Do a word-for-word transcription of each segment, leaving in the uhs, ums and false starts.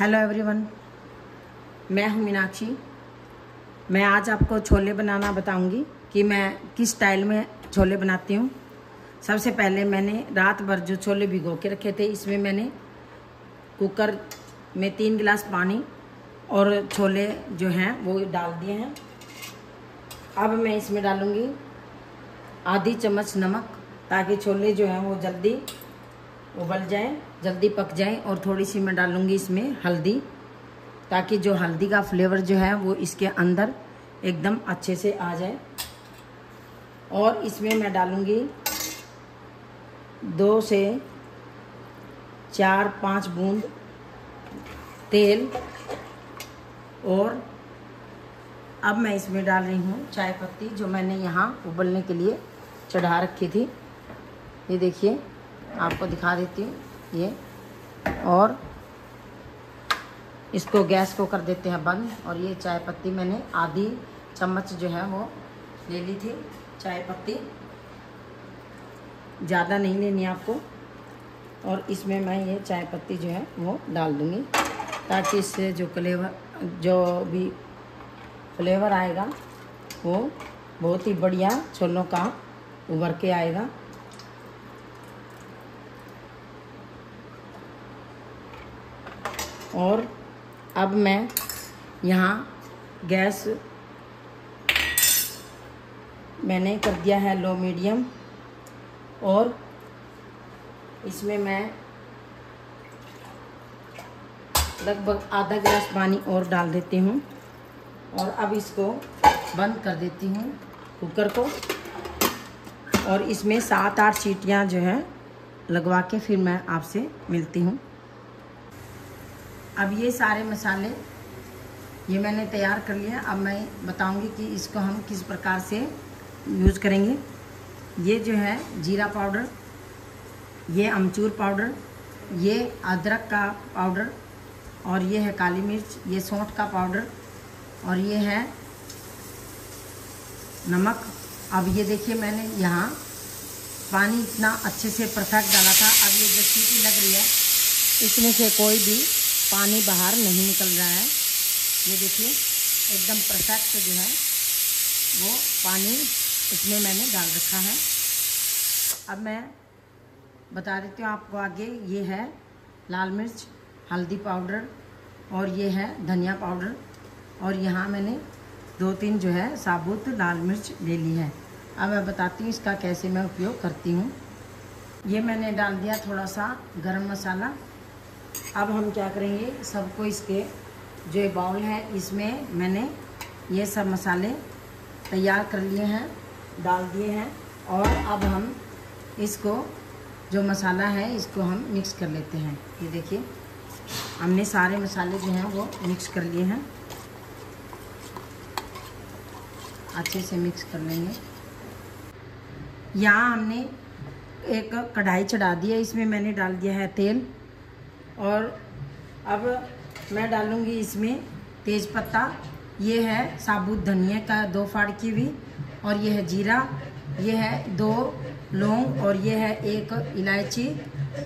Hello everyone, मैं हूं मीनाक्षी। मैं आज आपको छोले बनाना बताऊंगी कि मैं किस स्टाइल में छोले बनाती हूं। सबसे पहले मैंने रात भर जो छोले भिगो के रखे थे, इसमें मैंने कुकर में तीन गिलास पानी और छोले जो हैं वो डाल दिए हैं। अब मैं इसमें डालूंगी आधी चम्मच नमक, ताकि छोले जो हैं वो जल्दी उबल जाएं, जल्दी पक जाएं। और थोड़ी सी मैं डालूंगी इसमें हल्दी, ताकि जो हल्दी का फ्लेवर जो है वो इसके अंदर एकदम अच्छे से आ जाए। और इसमें मैं डालूंगी दो से चार पाँच बूंद तेल। और अब मैं इसमें डाल रही हूँ चाय पत्ती, जो मैंने यहाँ उबलने के लिए चढ़ा रखी थी। ये देखिए, आपको दिखा देती हूँ ये। और इसको गैस को कर देते हैं बंद। और ये चाय पत्ती मैंने आधी चम्मच जो है वो ले ली थी, चाय पत्ती ज़्यादा नहीं लेनी आपको। और इसमें मैं ये चाय पत्ती जो है वो डाल दूँगी, ताकि इससे जो फ्लेवर जो भी फ्लेवर आएगा वो बहुत ही बढ़िया छोलों का उभर के आएगा। और अब मैं यहाँ गैस मैंने कर दिया है लो मीडियम। और इसमें मैं लगभग आधा गिलास पानी और डाल देती हूँ। और अब इसको बंद कर देती हूँ कुकर को। और इसमें सात आठ सीटियाँ जो है लगवा के फिर मैं आपसे मिलती हूँ। अब ये सारे मसाले ये मैंने तैयार कर लिए। अब मैं बताऊंगी कि इसको हम किस प्रकार से यूज़ करेंगे। ये जो है जीरा पाउडर, ये अमचूर पाउडर, ये अदरक का पाउडर, और ये है काली मिर्च, ये सौंठ का पाउडर, और ये है नमक। अब ये देखिए, मैंने यहाँ पानी इतना अच्छे से परफेक्ट डाला था। अब ये जो सीटी लग रही है, इसमें से कोई भी पानी बाहर नहीं निकल रहा है। ये देखिए, एकदम परफेक्ट जो है वो पानी इसमें मैंने डाल रखा है। अब मैं बता देती हूँ आपको आगे। ये है लाल मिर्च, हल्दी पाउडर, और ये है धनिया पाउडर। और यहाँ मैंने दो तीन जो है साबुत लाल मिर्च ले ली है। अब मैं बताती हूँ इसका कैसे मैं उपयोग करती हूँ। ये मैंने डाल दिया थोड़ा सा गरम मसाला। अब हम क्या करेंगे, सबको इसके जो बाउल है इसमें मैंने ये सब मसाले तैयार कर लिए हैं, डाल दिए हैं। और अब हम इसको जो मसाला है इसको हम मिक्स कर लेते हैं। ये देखिए, हमने सारे मसाले जो हैं वो मिक्स कर लिए हैं। अच्छे से मिक्स कर लेंगे। यहाँ हमने एक कढ़ाई चढ़ा दी है, इसमें मैंने डाल दिया है तेल। और अब मैं डालूंगी इसमें तेज़पत्ता, ये है साबुत धनिया का दो फाड़ की हुई, और ये है जीरा, ये है दो लौंग, और ये है एक इलायची,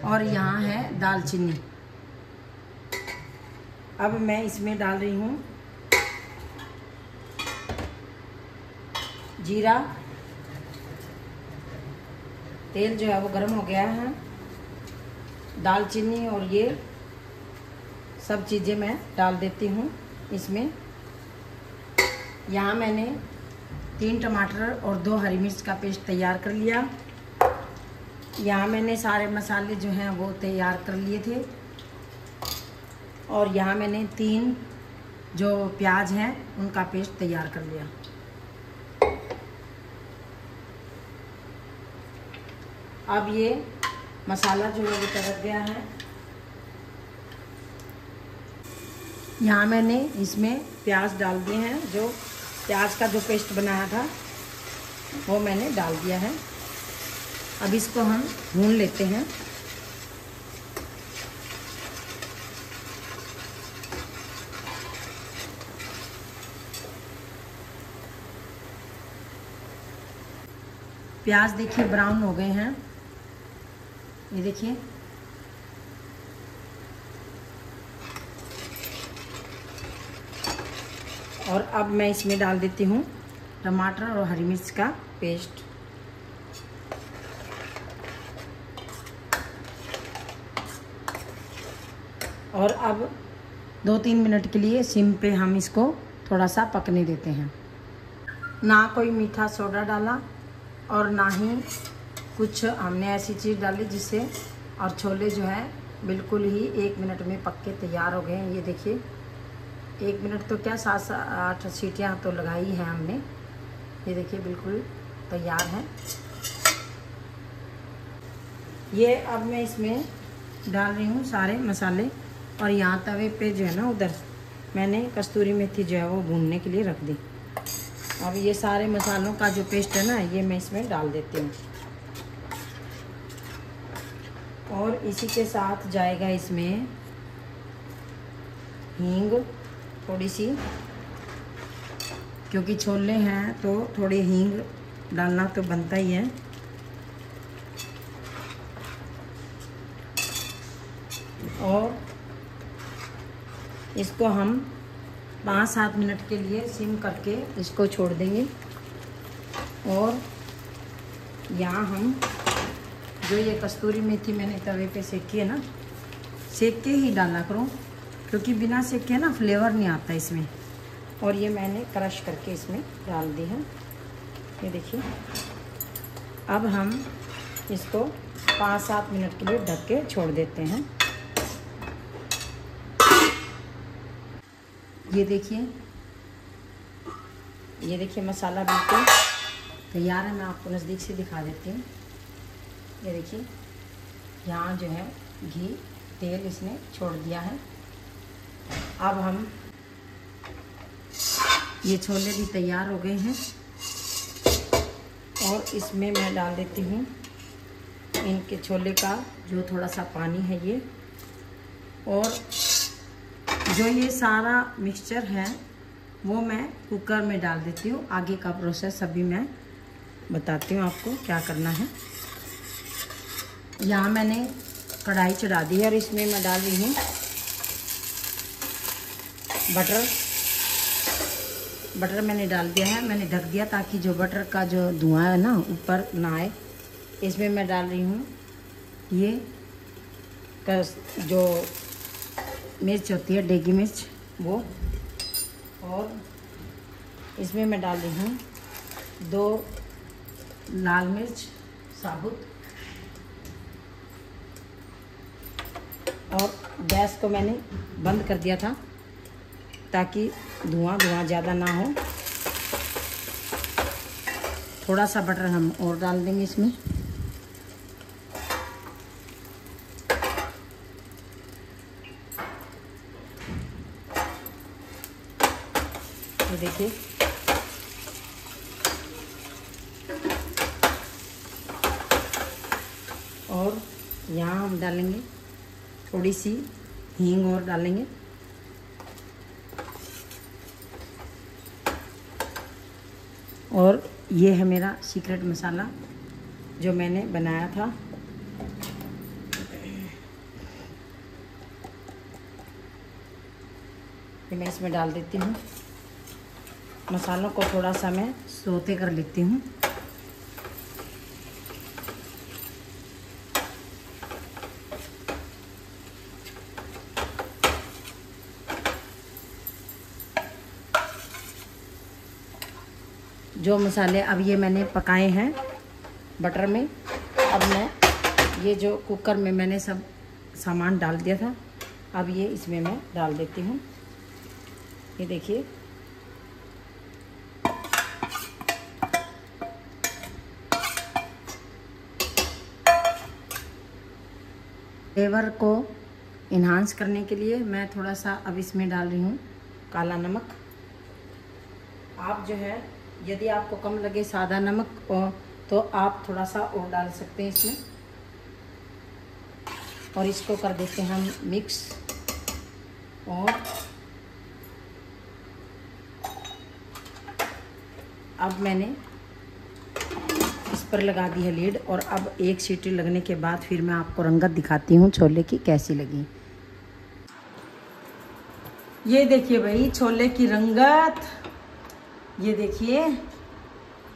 और यहाँ है दालचीनी। अब मैं इसमें डाल रही हूँ जीरा। तेल जो है वो गर्म हो गया है। दालचीनी और ये सब चीज़ें मैं डाल देती हूँ इसमें। यहाँ मैंने तीन टमाटर और दो हरी मिर्च का पेस्ट तैयार कर लिया। यहाँ मैंने सारे मसाले जो हैं वो तैयार कर लिए थे। और यहाँ मैंने तीन जो प्याज हैं उनका पेस्ट तैयार कर लिया। अब ये मसाला जो है वो तड़क गया है। यहाँ मैंने इसमें प्याज डाल दिए हैं, जो प्याज का जो पेस्ट बनाया था वो मैंने डाल दिया है। अब इसको हम भून लेते हैं। प्याज देखिए ब्राउन हो गए हैं, ये देखिए। और अब मैं इसमें डाल देती हूँ टमाटर और हरी मिर्च का पेस्ट। और अब दो तीन मिनट के लिए सिम पे हम इसको थोड़ा सा पकने देते हैं। ना कोई मीठा सोडा डाला और ना ही कुछ हमने ऐसी चीज़ डाली जिससे, और छोले जो है बिल्कुल ही एक मिनट में पक के तैयार हो गए हैं। ये देखिए, एक मिनट तो क्या, सात आठ सीटियाँ तो लगाई हैं हमने। ये देखिए बिल्कुल तैयार है ये। अब मैं इसमें डाल रही हूँ सारे मसाले। और यहाँ तवे पे जो है ना, उधर मैंने कस्तूरी मेथी जो है वो भूनने के लिए रख दी। अब ये सारे मसालों का जो पेस्ट है ना, ये मैं इसमें डाल देती हूँ। और इसी के साथ जाएगा इसमें हींग थोड़ी सी, क्योंकि छोले हैं तो थोड़ी हींग डालना तो बनता ही है। और इसको हम पाँच सात मिनट के लिए सिम करके इसको छोड़ देंगे। और यहाँ हम जो ये कस्तूरी मेथी मैंने तवे पे सेकी है ना, सेक के ही डाला करो, क्योंकि बिना सेके ना फ्लेवर नहीं आता इसमें। और ये मैंने क्रश करके इसमें डाल दी है। ये देखिए, अब हम इसको पाँच सात मिनट के लिए ढक के छोड़ देते हैं। ये देखिए, ये देखिए मसाला बिल्कुल तैयार है। मैं आपको नज़दीक से दिखा देती हूँ। ये देखिए, यहाँ जो है घी तेल इसने छोड़ दिया है। अब हम ये छोले भी तैयार हो गए हैं। और इसमें मैं डाल देती हूँ इनके छोले का जो थोड़ा सा पानी है ये। और जो ये सारा मिक्सचर है वो मैं कुकर में डाल देती हूँ। आगे का प्रोसेस अभी मैं बताती हूँ आपको क्या करना है। यहाँ मैंने कढ़ाई चढ़ा दी है और इसमें मैं डाल रही हूँ बटर। बटर मैंने डाल दिया है, मैंने ढक दिया ताकि जो बटर का जो धुआं है ना ऊपर ना आए। इसमें मैं डाल रही हूँ ये कस जो मिर्च होती है, डेगी मिर्च वो। और इसमें मैं डाल रही हूँ दो लाल मिर्च साबुत। और गैस को मैंने बंद कर दिया था ताकि धुआं धुआं ज़्यादा ना हो। थोड़ा सा बटर हम और डाल देंगे इसमें। ये देखिए, और यहाँ हम डालेंगे थोड़ी सी हींग और डालेंगे। और ये है मेरा सीक्रेट मसाला जो मैंने बनाया था। ये मैं इसमें डाल देती हूँ। मसालों को थोड़ा सा मैं सोते कर लेती हूँ। जो मसाले अब ये मैंने पकाए हैं बटर में, अब मैं ये जो कुकर में मैंने सब सामान डाल दिया था, अब ये इसमें मैं डाल देती हूँ। ये देखिए, फ्लेवर को इन्हांस करने के लिए मैं थोड़ा सा अब इसमें डाल रही हूँ काला नमक। आप जो है, यदि आपको कम लगे सादा नमक और तो आप थोड़ा सा और डाल सकते हैं इसमें। और इसको कर देते हैं हम मिक्स। और अब मैंने इस पर लगा दी है लीड। और अब एक सीटी लगने के बाद फिर मैं आपको रंगत दिखाती हूँ छोले की कैसी लगी। ये देखिए भाई, छोले की रंगत। ये देखिए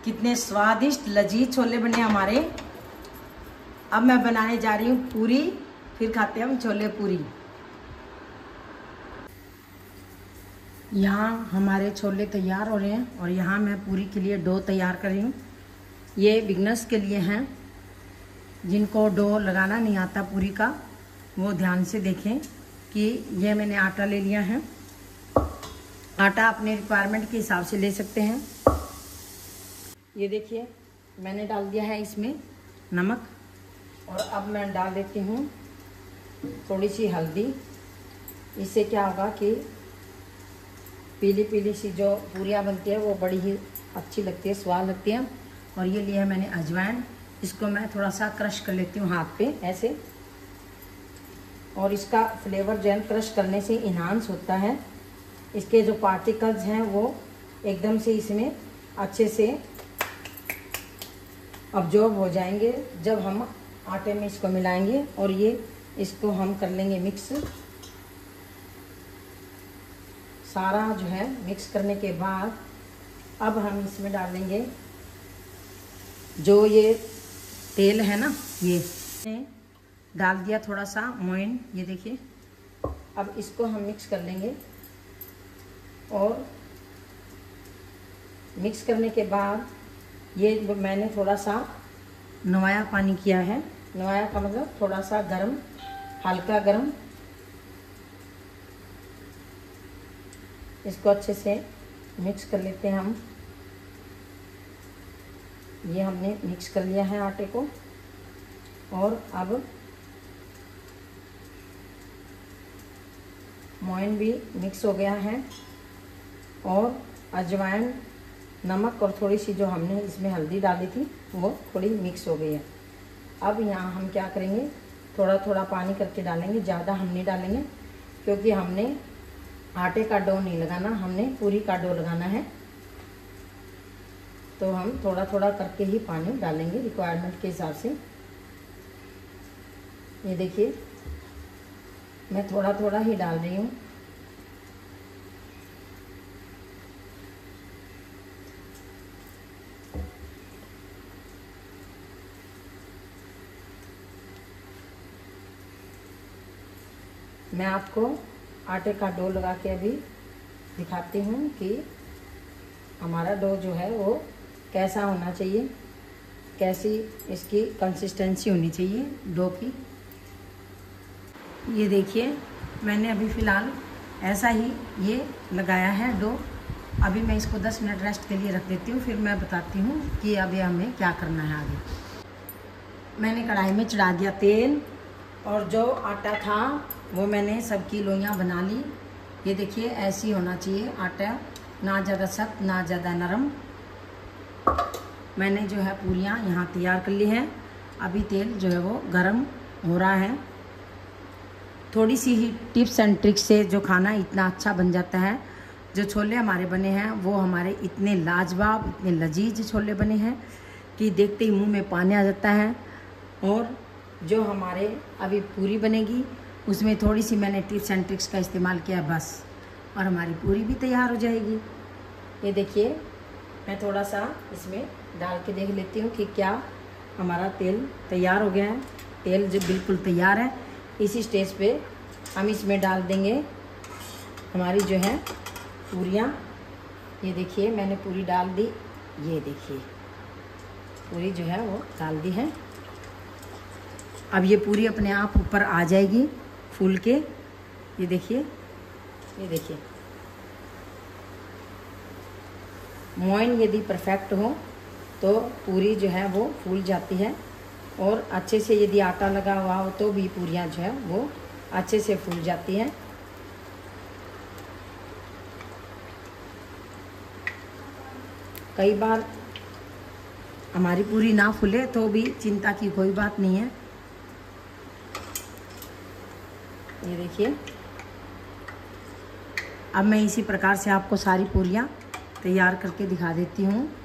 कितने स्वादिष्ट लजीज छोले बने हमारे। अब मैं बनाने जा रही हूँ पूरी, फिर खाते हैं हम छोले पूरी। यहाँ हमारे छोले तैयार हो रहे हैं और यहाँ मैं पूरी के लिए डो तैयार कर रही हूँ। ये बिगनर्स के लिए हैं, जिनको डो लगाना नहीं आता पूरी का, वो ध्यान से देखें कि ये मैंने आटा ले लिया है। आटा अपने रिक्वायरमेंट के हिसाब से ले सकते हैं। ये देखिए मैंने डाल दिया है इसमें नमक, और अब मैं डाल देती हूँ थोड़ी सी हल्दी। इससे क्या होगा कि पीली पीली सी जो पूरियाँ बनती है वो बड़ी ही अच्छी लगती है, स्वाद लगती है। और ये लिया है मैंने अजवाइन, इसको मैं थोड़ा सा क्रश कर लेती हूँ हाथ पे ऐसे, और इसका फ्लेवर जो है क्रश करने से इन्हांस होता है। इसके जो पार्टिकल्स हैं वो एकदम से इसमें अच्छे से अब्जॉर्ब हो जाएंगे जब हम आटे में इसको मिलाएंगे, और ये इसको हम कर लेंगे मिक्स। सारा जो है मिक्स करने के बाद अब हम इसमें डालेंगे जो ये तेल है ना, ये डाल दिया थोड़ा सा मोइन, ये देखिए। अब इसको हम मिक्स कर लेंगे, और मिक्स करने के बाद ये मैंने थोड़ा सा नवाया पानी किया है। नवाया का मतलब थोड़ा सा गर्म, हल्का गर्म। इसको अच्छे से मिक्स कर लेते हैं हम। ये हमने मिक्स कर लिया है आटे को, और अब मोइन भी मिक्स हो गया है, और अजवाइन, नमक और थोड़ी सी जो हमने इसमें हल्दी डाली थी वो थोड़ी मिक्स हो गई है। अब यहाँ हम क्या करेंगे, थोड़ा थोड़ा पानी करके डालेंगे, ज़्यादा हम नहीं डालेंगे क्योंकि हमने आटे का डो नहीं लगाना, हमने पूरी का डो लगाना है। तो हम थोड़ा थोड़ा करके ही पानी डालेंगे रिक्वायरमेंट के हिसाब से। ये देखिए मैं थोड़ा थोड़ा ही डाल रही हूँ। मैं आपको आटे का डो लगा के अभी दिखाती हूँ कि हमारा डो जो है वो कैसा होना चाहिए, कैसी इसकी कंसिस्टेंसी होनी चाहिए डो की। ये देखिए मैंने अभी फ़िलहाल ऐसा ही ये लगाया है डो। अभी मैं इसको दस मिनट रेस्ट के लिए रख देती हूँ, फिर मैं बताती हूँ कि अभी हमें क्या करना है आगे। मैंने कढ़ाई में चढ़ा दिया तेल, और जो आटा था वो मैंने सबकी लोइयाँ बना ली। ये देखिए ऐसी होना चाहिए आटा, ना ज़्यादा सख्त ना ज़्यादा नरम। मैंने जो है पूरियाँ यहाँ तैयार कर ली हैं। अभी तेल जो है वो गर्म हो रहा है। थोड़ी सी ही टिप्स एंड ट्रिक्स से जो खाना इतना अच्छा बन जाता है। जो छोले हमारे बने हैं वो हमारे इतने लाजवाब, इतने लजीज छोले बने हैं कि देखते ही मुँह में पानी आ जाता है। और जो हमारे अभी पूरी बनेगी उसमें थोड़ी सी मैंने टिप्स एंड ट्रिक्स का इस्तेमाल किया है बस, और हमारी पूरी भी तैयार हो जाएगी। ये देखिए मैं थोड़ा सा इसमें डाल के देख लेती हूँ कि क्या हमारा तेल तैयार हो गया है। तेल जो बिल्कुल तैयार है, इसी स्टेज पे हम इसमें डाल देंगे हमारी जो है पूरियाँ। ये देखिए मैंने पूरी डाल दी, ये देखिए पूरी जो है वो डाल दी है। अब ये पूरी अपने आप ऊपर आ जाएगी फूल के। ये देखिए, ये देखिए मोइन यदि परफेक्ट हो तो पूरी जो है वो फूल जाती है, और अच्छे से यदि आटा लगा हुआ हो तो भी पूरियाँ जो है वो अच्छे से फूल जाती हैं। कई बार हमारी पूरी ना फूले तो भी चिंता की कोई बात नहीं है। ये देखिए अब मैं इसी प्रकार से आपको सारी पूरियाँ तैयार करके दिखा देती हूँ।